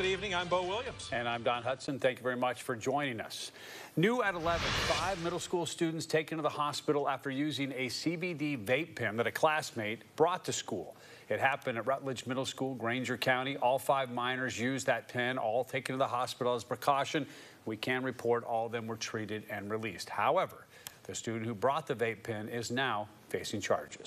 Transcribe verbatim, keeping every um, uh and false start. Good evening, I'm Beau Williams. And I'm Don Hudson. Thank you very much for joining us. New at eleven, five middle school students taken to the hospital after using a C B D vape pen that a classmate brought to school. It happened at Rutledge Middle School, Grainger County. All five minors used that pen, all taken to the hospital as precaution. We can report all of them were treated and released. However, the student who brought the vape pen is now facing charges.